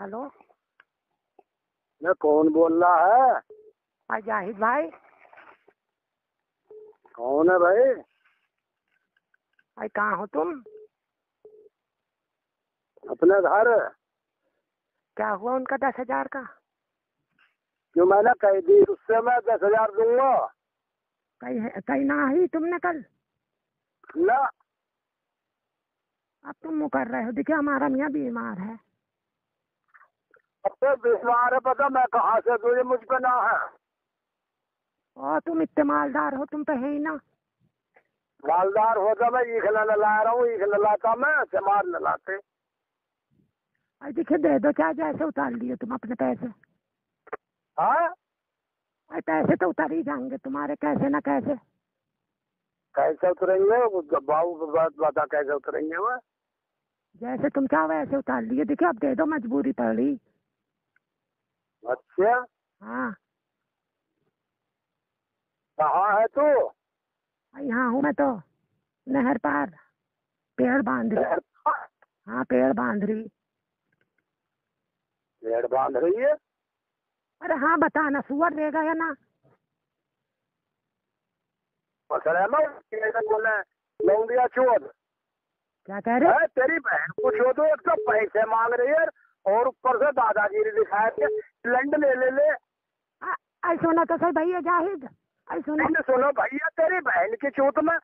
Hello, मैं कौन बोल रहा है? जाहिद भाई। कौन है भाई? कहाँ हो तुम? अपने घर। क्या हुआ उनका 10,000 का? क्यों मैंने कही दी उससे मैं 10,000 दूंगा। कही ना ही तुमने कल ना। अब तुम मुकर रहे हो। देखिए हमारा मियाँ बीमार है। अब तो बीमार है, पता मैं कहाँ से दूँ? मुझ पे ना है। और तुम इतने मालदार हो, तुम तो है ही ना। मालदार होता मैं ईखला नला रहा हूँ, ईखला लाता मैं चमार नलाते। अरे देखिए दे दो, चाहे जैसे उतार लिए तुम अपने पैसे। हाँ अरे पैसे तो उतार ही जाएंगे तुम्हारे, कैसे ना कैसे। कैसे उतरेंगे बाबू बता, कैसे उतरेंगे? वह जैसे तुम चाहो वैसे उतार लिए। देखिए अब दे दो, मजबूरी पड़ी। अच्छा हाँ। कहाँ है तू? यहाँ हूँ मैं तो, नहर पार पेड़ बांध रही। हाँ पेड़ बांध रही। पेड़ बांध रही है? अरे हाँ बताना, सुअर देगा या ना? लौंडिया चोर। क्या कह रहे हैं? तेरी बहन को छोड़, एक तो पैसे मांग रही है और ऊपर से दादाजी ने दिखाया कि सिलेंडर ले ले। सुनो तो सही भैया जाहिद, सुनो भैया, तेरी बहन की चूत में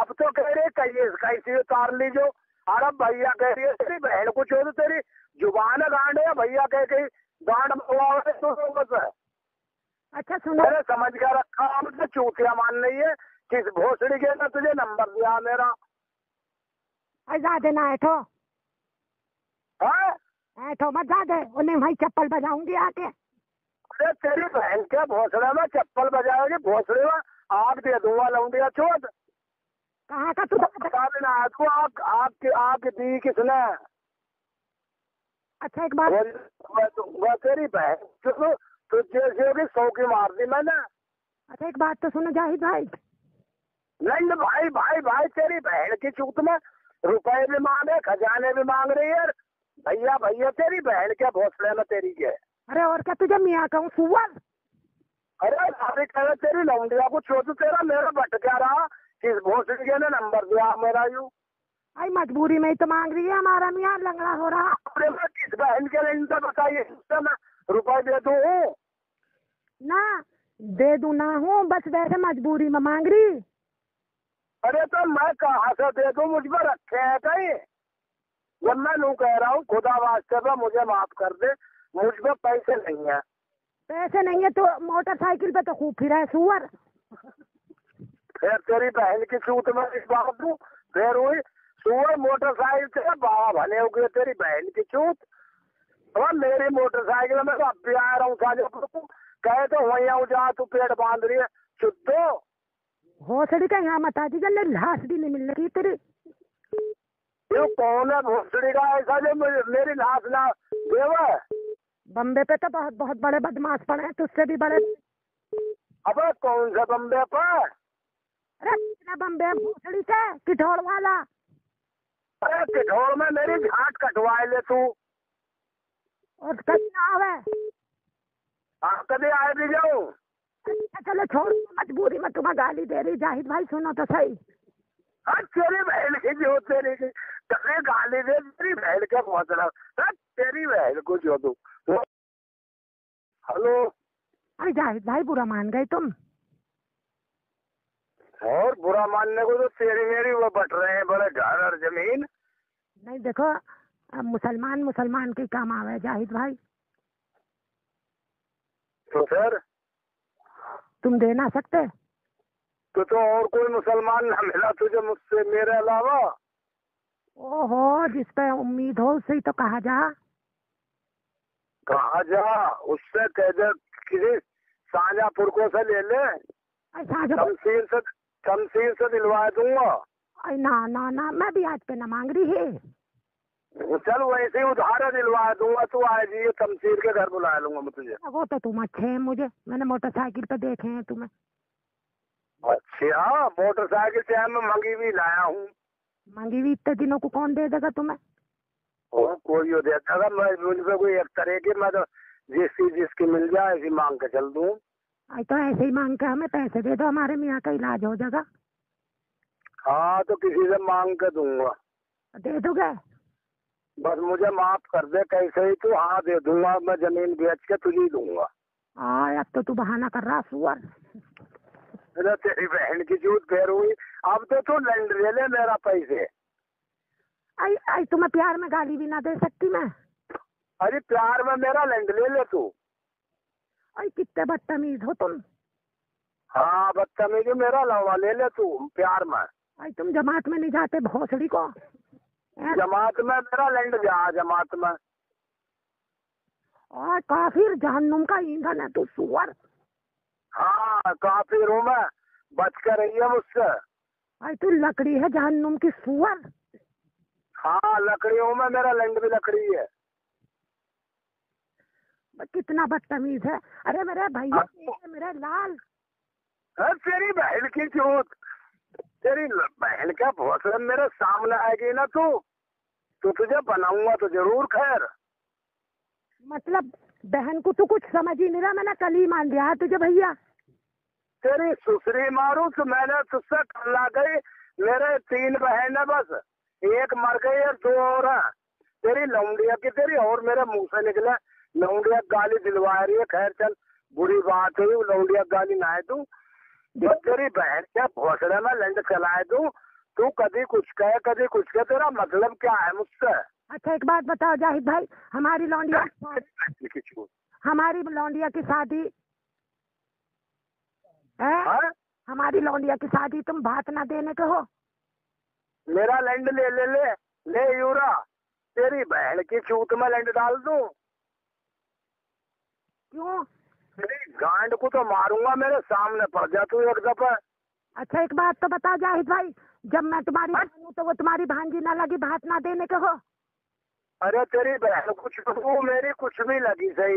अब तो कह रहे कहिए कैसे उतार लीजो। अरे भैया कह रही है तेरी बहन को चूत, तेरी जुबान गांड है भैया कह गई गांड मंगवा। अच्छा सुनो, अरे समझ कर रखा अब तो चूतिया मान रही है। किस भोसड़ी के ना तुझे नंबर दिया मेरा? देना ऐठो ऐठो मत जा दे, उन्हें भाई चप्पल बजाऊंगी आके। अरे तेरी बहन के भोसड़े में चप्पल बजाएगी, भोसड़े में आग दे दूंगा लौंडिया चोट। कहाँ का तू बता देना आपको, आग दी किसने? अच्छा एक बार वह तेरी बहन तुझे सौ की मार दी मैंने। अच्छा एक बात तो सुनो जाहिद भाई। नहीं भाई भाई भाई, तेरी बहन की चूत में रुपए भी मांगे, खजाने भी मांग रही है। भैया भैया तेरी बहन के भोसले में तेरी के। अरे और क्या तुझे मियाँ कहूँ सुअर? अरे अभी कह तेरी लौंडिया को छोड़, तेरा मेरा भटका रहा। किस भोसड़ी के ने नंबर दिया मेरा? यू आई मजबूरी में ही तो मांग रही है, हमारा मियाँ लंगड़ा हो रहा। अरे मैं किस बहन के लिए बताइए रुपए दे दू ना दे दू ना हूँ, बस वैसे मजबूरी में मांग रही। अरे तो मैं कहाँ से दे दूँ? मुझ पर रखे हैं कहीं। जब मैं लू कह रहा हूँ खुदा वास्ते पर मुझे माफ कर दे, मुझ पर पैसे नहीं है। पैसे नहीं है तो मोटरसाइकिल पे तो खूब फिरा है सुअर। फिर तेरी बहन की चूत में इस बात दूँ, फिर हुई सुअर मोटरसाइकिल से बाबा भले हो गए तेरी बहन की चूत। अब तो मेरी मोटरसाइकिल में तो अब भी आ रहा हूँ साझा, कहे तो वही आऊ जा, तू पेड़ बांध रही है चुतो भोसड़ी का। यहाँ मत आती जल्द लाश भी नहीं मिलने की तेरी। ये कौन है भोसड़ी का ऐसा जो मेरी लाश ना देवा? बम्बे पे तो बहुत बहुत बड़े बदमाश पड़े हैं, तुझसे भी बड़े। अब कौन सा बम्बे पर? अरे कितना बम्बे भोसड़ी से किठौड़ वाला। अरे किठौड़ में मेरी झाट कटवाए ले तू। और कभी ना आवे। आप कभी आए भी जाओ। अच्छा चलो छोड़, मजबूरी में तुम्हें गाली दे रही। जाहिद भाई सुनो तो सही। तेरी बहन की जो तेरी गाली दे, तेरी बहन के पहुंचना, तेरी बहन को जो दू। हेलो अरे जाहिद भाई बुरा मान गए तुम? और बुरा मानने को तो तेरी मेरी वो बट रहे हैं बड़े घर और जमीन। नहीं देखो मुसलमान मुसलमान के काम आवे जाहिद भाई। तो सर तुम दे ना सकते? तो और कोई मुसलमान ना मिला तुझे मुझसे मेरे अलावा? ओहो जिस पे उम्मीद हो उससे ही तो कहा जा उससे कह दे किसी साजापुर को से ले ले। तमसील से दिलवा दूंगा। ना ना ना मैं भी आज पे ना मांग रही है। चल वैसे उधार दिलवा दूंगा, तू आज ये तमसील के घर बुला लूंगा मैं तुझे। वो तो तुम अच्छे हैं, मुझे मैंने मोटरसाइकिल पे देखे हैं तुम्हें। अच्छा मोटरसाइकिल से मैं मंगी भी लाया हूँ। मंगी भी इतने दिनों को कौन दे देगा तुम्हें? और कोई हो देता अगर मैं उनपे कोई एक तरह के मैं तो जैसी जिसकी मिल जाए ऐसी मांग के चल दूँ। तो ऐसे ही मांग के हमें पैसे दे दो, हमारे मियाँ का इलाज हो जाएगा। हाँ तो किसी से मांग के दूंगा, दे दोगे? बस मुझे माफ कर दे कैसे ही तू। हाँ दे दूंगा मैं, जमीन बेच के तुझे दूंगा। हाँ अब तो तू बहाना कर रहा सुअर। अरे तेरी बहन की जूत फेर हुई, अब तो तू लंड ले ले मेरा पैसे। आई आई तुम्हें प्यार में गाली भी ना दे सकती मैं? अरे प्यार में मेरा लंड ले ले तू। अरे कितने बदतमीज हो तुम। हाँ बदतमीजी मेरा लवा ले ले तू प्यार में। अरे तुम जमात में नहीं जाते भोसड़ी को? जमात में मेरा लैंड जा, जमात में। और काफिर जहन्नुम का ईंधन है तू सुअर। हाँ काफिर हूँ मैं, बच कर रही है मुझसे। अरे तू लकड़ी है जहन्नुम की सुअर। हाँ लकड़ी हूँ मैं, मेरा लैंड भी लकड़ी है। कितना बदतमीज है। अरे मेरे भैया मेरे लाल। अरे तेरी बहन की चोट, तेरी बहन का भोसड़ा मेरे सामने आएगी ना तू तो तुझे बनाऊंगा तो जरूर। खैर मतलब बहन को तू कुछ समझ ही नहीं रहा। मैंने कल ही मान दिया तुझे भैया। तेरी सुसरी मारू तो मैंने तुझसे कल आ गई। मेरे तीन बहन है बस, एक मर गई और दो और है। तेरी लौंडिया की तेरी और मेरे मुंह से निकले लौंडिया गाली दिलवा रही है। खैर चल बुरी बात है, लौंडिया गाली ना है तू। जब तेरी बहन के भोसड़े में लंड चलाए दूं, तू कभी कुछ कहे कभी कुछ कहे, तेरा मतलब क्या है मुझसे? अच्छा एक बात बताओ जाहिद भाई, हमारी लौंडिया की शादी है, हमारी लौंडिया की शादी तुम बात ना देने के हो। मेरा लंड ले ले ले ले यूरा, तेरी बहन की चूत में लंड डाल दूं। क्यों? गांड को तो मारूंगा, मेरे सामने पड़ जा तू एक दफा। अच्छा एक बात तो बता जाहिद भाई, जब मैं तुम्हारी भानू तो वो तुम्हारी भांजी ना लगी, भात ना देने के हो। अरे तेरी बहन कुछ वो मेरी कुछ भी लगी सही,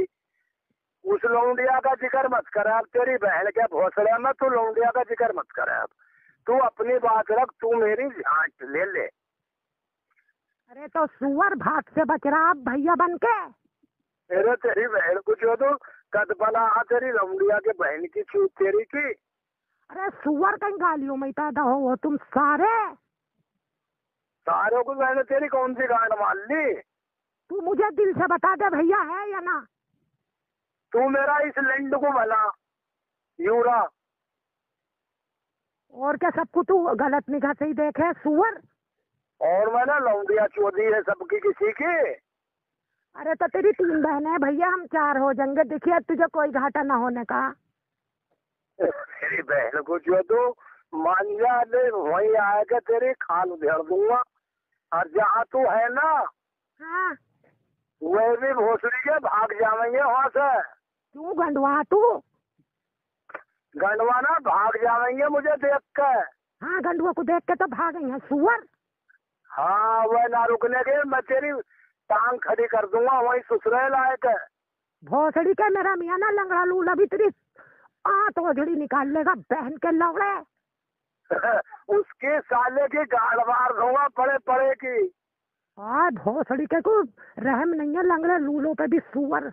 उस लौंडिया का जिक्र मत कर। अब तेरी बहन के भोसड़े में तू लौंडिया का जिक्र मत कर। अब तू अपनी बात रख, तू मेरी झांट ले ले। अरे तो सुअर भात से बच रहा अब भैया बन के। अरे तेरी बहन कुछ हो तो कदबला तेरी लौंडिया के बहन की चूत तेरी की। अरे सुअर कहीं गालियों में पैदा हो तुम सारों को मैंने तेरी कौन सी गांड मान ली? तू मुझे दिल से बता दे भैया है या ना? तू मेरा इस लंड को भला यूरा और क्या सबको तू गलत निगाह से ही देखे सुअर। और मैंने लौंडिया चोदी है सबकी किसी की। अरे तो तेरी तीन बहन है भैया, हम चार हो जाएंगे। देखिए तुझे कोई घाटा ना होने का। तेरी बहन को जो तू मान जा वही आएगा, तेरे खाल उधेड़ दूंगा। और जहाँ तू है ना हाँ। वे भी भोसड़ी के भाग जाएंगे वहाँ से। क्यों गंडवा तू? गंडवा ना भाग जाएंगे मुझे देख के। हाँ गंडवा को देख के तो भागेंगे सुअर। हाँ वह ना रुकने के, मैं तेरी टांग खड़ी कर दूंगा वही ससुराल लायक है। भोसड़ी के मेरा मियाँ ना लंगड़ा लूला भी तेरी आंत ओझड़ी निकाल लेगा बहन के लवड़े। उसके साले की गाड़ मार दूंगा पड़े पड़े की। हाँ भोसड़ी के को रहम नहीं है लंगड़े लूलों पे भी सुअर।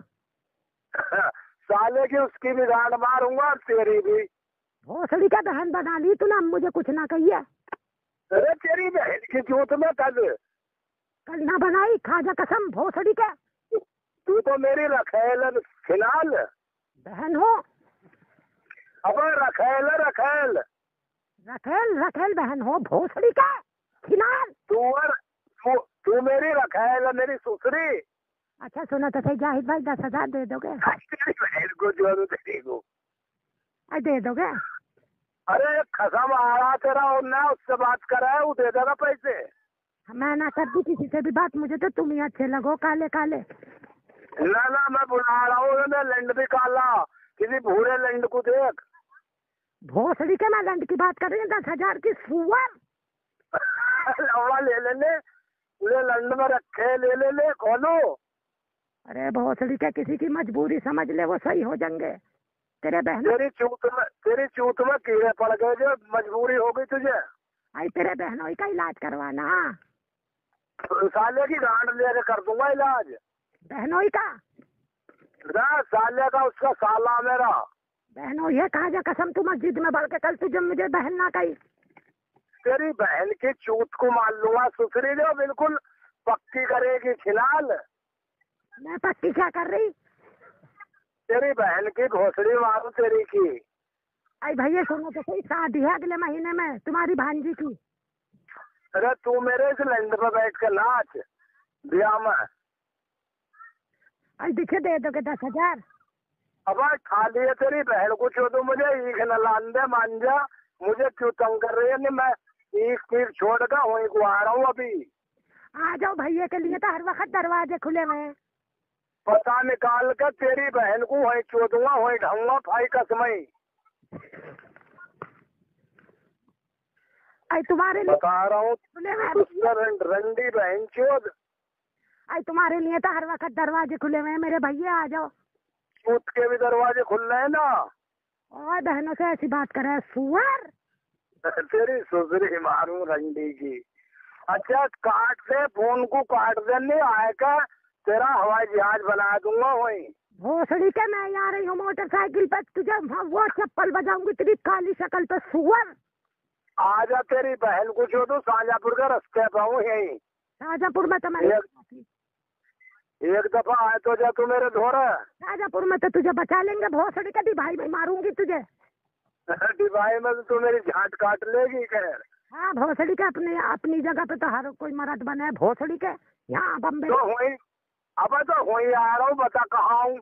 साले की उसकी भी गाड़ मारूंगा तेरी भी। भोसड़ी का बहन बना ली तूने, मुझे कुछ ना कहिए। अरे तेरी बहन की जोत में कल ना बनाई खाजा कसम भोसड़ी के। तू तो मेरी रखेल फिलहाल बहन हो। अब रखेल रखेल रखेल रखेल बहन हो भोसड़ी के फिलहाल। तू मेरी रखेल मेरी सुसरी। अच्छा सुनो तो सही जाहिद भाई, 10,000 दे दोगे? तेरी बहन को जो तेरी को दे दोगे? अरे कसम आ रहा तेरा और ना उससे बात करा है, वो दे देगा पैसे। मैं ना कर दूँ किसी से भी बात, मुझे तो तुम ही अच्छे लगो काले काले। ना ना मैं बुला रहा हूँ, मैं लंड भी काला किसी भूरे लंड को देख। भोसड़ी के मैं लंड की बात कर रही हूँ, 10,000 की सुअर। लवा ले ले ले ले लंड में रखे ले ले खोलो। अरे भोसड़ी के किसी की मजबूरी समझ ले, वो सही हो जाएंगे तेरे बहन। तेरी चूत में कीड़े पड़ गए जो मजबूरी हो गई तुझे। आई तेरे बहनों का इलाज करवाना। साले की गांड लेके कर दूंगा इलाज बहनोई का ना, साले का उसका साला मेरा बहनोई है। कहा जा कसम तू मस्जिद में बढ़ के कल तुझे मुझे बहन ना कही, तेरी बहन की चूत को मान लूंगा। सुसरी जो बिल्कुल पक्की करेगी खिलाल। मैं पक्की क्या कर रही? तेरी बहन की घोसड़ी मारू तेरी की। अरे भैया सुनो तो सही, शादी है अगले महीने में तुम्हारी भांजी की। अरे तू मेरे इस लैंड पर बैठ कर नाच ब्याह में। अरे दिखे दे दोगे 10,000? अब खाली है तेरी बहन को छोड़ दो, मुझे ईख न लान दे मान जा। मुझे क्यों तंग कर रही है? नहीं मैं ईख पीख छोड़ कर वहीं को आ रहा हूँ। अभी आ जाओ, भैया के लिए तो हर वक्त दरवाजे खुले हुए हैं। पता निकाल कर तेरी बहन को वहीं छोड़ दूंगा, वहीं ढाऊंगा भाई कसमई। तुम्हारे लिए बता रहा हूँ, रंडी बहन चोद। तुम्हारे लिए तो हर वक्त दरवाजे खुले हुए हैं मेरे भैया, आ जाओ। सूत के भी दरवाजे खुल रहे हैं ना। और बहनों से ऐसी बात करे सुअर, तेरी सुसरी मारू रंडी की। अच्छा काट दे फोन को, काट दे, नहीं आएगा तेरा हवाई जहाज बना दूंगा। वही भोसड़ी के मैं आ रही हूँ मोटरसाइकिल पर, तुझे वो चप्पल बजाऊंगी तेरी काली शक्ल पे सुअर। आजा तेरी बहन को छोड़ दो, शाहजहाँपुर का रास्ते पे हूँ। यही शाहजहाँपुर में तो मैं एक दफा आए तो जा तू मेरे धोरा। शाहजहाँपुर में तो तुझे बचा लेंगे, भोसड़ी का डिभाई में मारूंगी तुझे। डिभाई में तो तू मेरी झाट काट लेगी। खैर हाँ, भोसड़ी के अपने अपनी जगह पे तो हर कोई मर्द बने है। भोसड़ी के यहाँ बम्बे तो हुई। अब तो हुई आ रहा हूँ, बता कहाँ हूँ?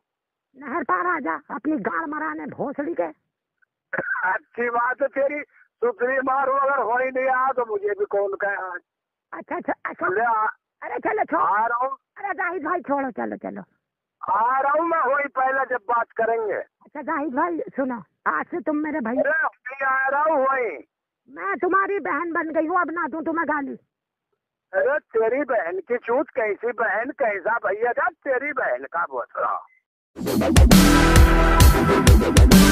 नहर पार आ जा, अपनी गाड़ मराने भोसड़ी के। अच्छी बात है तेरी सुसरी मारू, अगर हो ही नहीं आ तो मुझे भी कॉल कर। अच्छा अच्छा अच्छा, अरे चलो छोड़ आ रहा हूँ। अरे जाहिद भाई छोड़ो, चलो चलो आ रहा हूँ मैं। वही पहले जब बात करेंगे। अच्छा जाहिद भाई सुनो, आज से तुम मेरे भाई। अरे आ रहा हूँ, वही मैं तुम्हारी बहन बन गई हूँ, अब ना दूँ तुम्हें गाली। अरे तेरी बहन की चूत, कैसी बहन कैसा भैया था तेरी बहन का भोसड़ा।